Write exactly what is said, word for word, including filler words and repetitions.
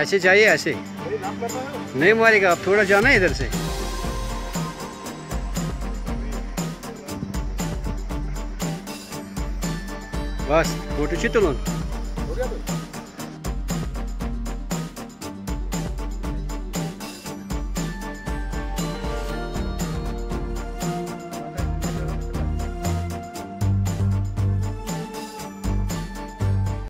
ऐसे चाहिए, ऐसे नहीं मारेगा। आप थोड़ा जाना है इधर से। बस फोटो चित्र लो।